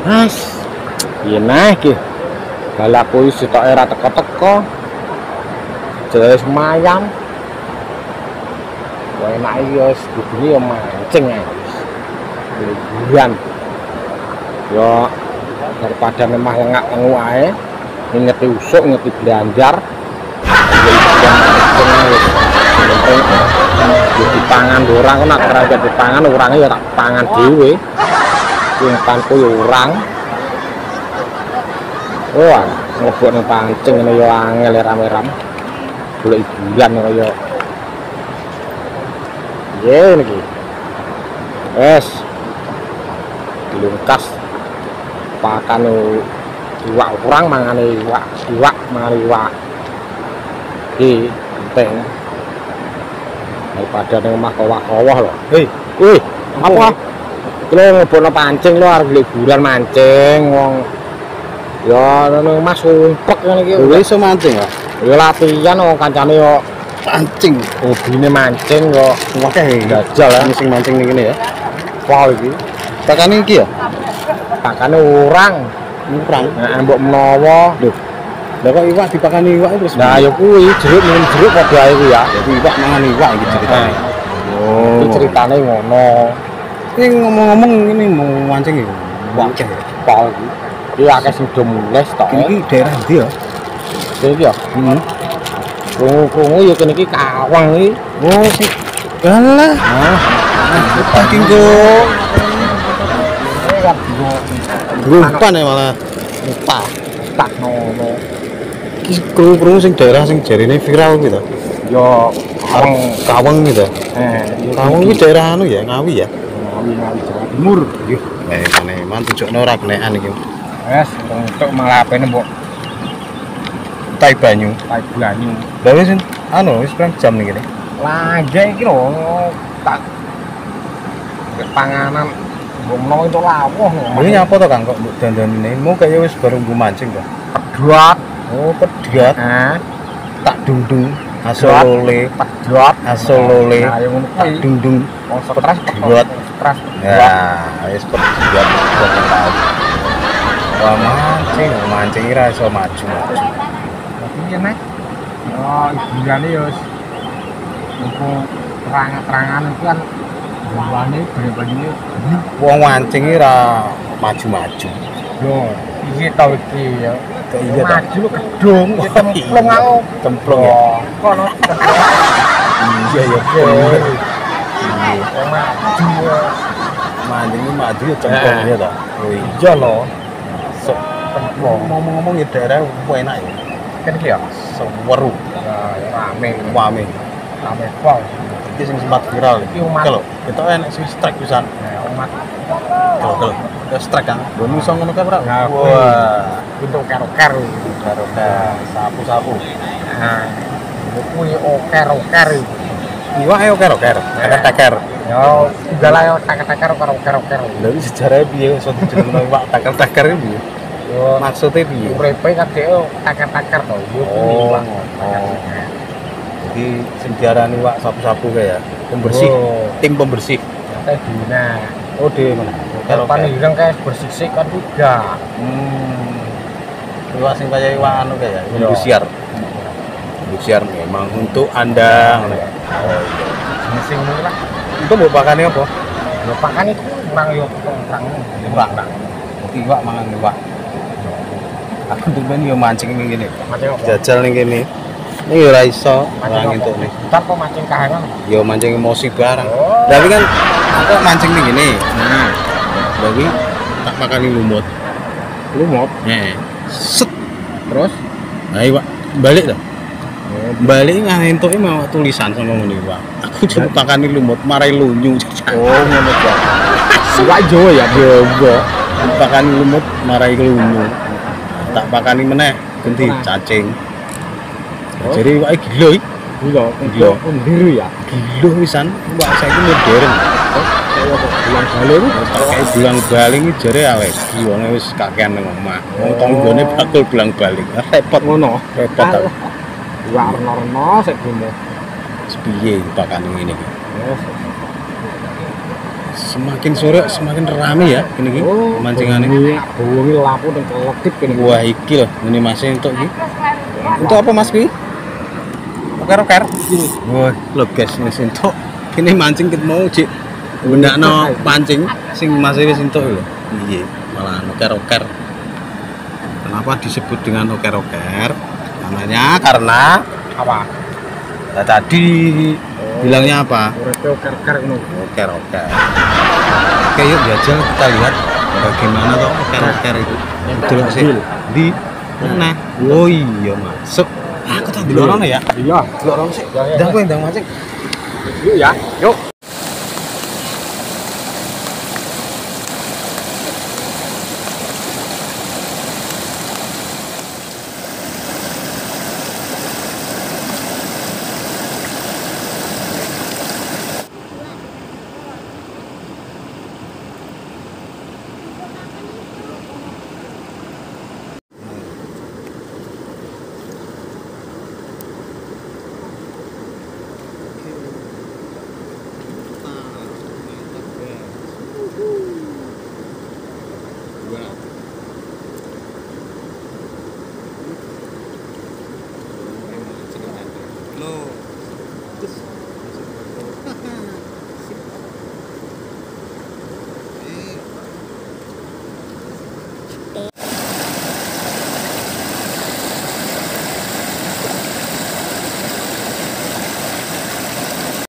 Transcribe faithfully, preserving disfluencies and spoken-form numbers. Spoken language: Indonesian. Mas, gimana iki? Balaku wis tok ora teko-teko. Jelas mayam. Wae mak iki wis budine yo mancing ae. Liburan. Yo daripada memang ngak-ngu ae, ngeti usuk, ngeti blanjar. Di tangan orang kok nak kerja di tangan orangnya ya tak tangan dhewe. Sing tanku ya orang. Wah, ngobok nang pancing ngene ya angel ram-ram. Golek hiburan kaya. Ye niki. Wes. Dilungkas pakane iwak orang mangane iwak, iwak mangane iwak. Iki penting. Daripada ning omah kowah-kowah lho. Hei, kuwi apa? Kuwi ngobokno pancing lho arep liburan mancing wong. Ya nang omah sumpek ngene iki. Kuwi iso mancing ya. Ya latihan wong kancane yo mancing. Hobine mancing kok akeh jajal ya sing mancing ning kene ya. Wah iki. Pakane iki ya. Pakane urang, urang. Heeh, mbok menawa lho. Lah kok iwak dipakani iwak terus. Nah ya kuwi jeruk minum jeruk padha ae kuwi ya. Jadi iwak mangan iwak iki ceritane. Oh. Iki ceritane ngono. Ning ngomong-ngomong ini mau mancing iki. Mancing pol iki. Iki akeh sing do mules tok. Iki daerah ndi ya? Iki ya. Heeh. Kungu-kungu ya kene iki Kawang iki. Oh sik. Alah. Ah, pancing go. Ora go. Rumpan ya malah. Lupa. Tak ngono. Krungu-krungu sing daerah sing jarine viral gitu. Ya Kawang, Kawang gitu. Eh, Kawang iki daerah anu ya, Ngawi ya. Ngawi Ngawi Jawa Timur. Nggih. Eh, tenan tunjukno ora kenekan iki. Wes, entuk malah apene mbok tai banyu, tai banyu. Lah wis anu wis pirang jam niki. Lah, jek iki lho tak panganan mbok menawa entuk lawuh. Iki nyapa to Kang kok mbok dandani? Mu kaya wis bareng nggo mancing to. Pedhot. Oh, pedhot. Heeh. Tak dundung, asolole, pedhot, asolole. Nah, yang tak dundung, stres pedhot, stres. Ya, wis pedhot. Wah, mancing, mancing ora iso maju-maju. Piye, Mas? Ya, hiburane ya wis. Engko terang-terangan iku kan buane banyune. Wong mancing ora maju-maju. Yo, iki ta iki ya. Iya maju gedung templung aku templung ya kono iya ya maju mancing maju ya templung ya ta oh iya lho sok ngomong-ngomong ya daerah enak ya kan iki ya seweru rame rame rame pol iki sing sempat viral iki lho ketok enak sing strike pisan umat lho strike kan ngono iso ngono ka ora wah untuk karo-kar karo-kar sapu-sapu nah buku oker-oker iwak ayo oker-oker taker-taker ya udah lah taker-taker karo-kar-oker lha sejarah piye iso dijenengno iwak taker-taker iki piye yo maksude piye urepe kabeh taker-taker to iwak jadi sing diarani iwak sapu-sapu kaya pembersih tim pembersih teh dina oh de mana kapan ireng kae bersisik kan juga iwak sing kaya iwak anu kaya lembu siar. Lembu siar memang untuk Anda. Oh iya. Sing ngono lah. Itu mbok pakane apa? Mbok pakane kurang yo kurang iwak. Iki iwak mangan iwak. Aku demen yo mancing ning kene. Jajal ning kene. Ini ora iso mancing entuk nih. Entar kok mancing kahanan. Yo mancing emosi barang. Tapi kan aku mancing ning kene. Heeh. Bagi tak pakani lumut. Lumut. Heeh. Set terus nah iwak balik dah balik ngahin tuh mau tulisan sama ngomong iwak aku cuma pakani lumut marai lunyu oh ngomong iwak iwak jawa ya jawa pakani lumut marai lunyu tak pakani meneh ganti cacing jadi iwak gila gila gila biru ya gila wisan iwak saya itu modern bulan baling pakai bulan baling ini jare alergi wong wis kakean nang omah wong tanggane bakul bulan baling repot ngono repot ta warna-warna sik dene piye pakane ngene iki Semakin sore semakin rame ya ini ki oh, mancingannya. Buangi lapu dan kolektif ini. Wah iki loh ini masnya untuk ki. Untuk apa mas ki? Oker-oker. Wah loh guys ini sintok. Ini mancing kita mau cik. Benda no pancing sing mas ini sintok loh. Iya malah oker-oker. Kenapa disebut dengan oker-oker? Namanya karena apa? Nah, tadi oh, bilangnya apa? Oker-oker no. Oker-oker. Oke yuk jajal kita lihat bagaimana toh oker-oker itu. Dulu sih di mana? Oh iya masuk. Aku tadi lorong ya. Iya, lorong sih. Ndang kowe ndang mancing. Yuk ya, yuk. Loh.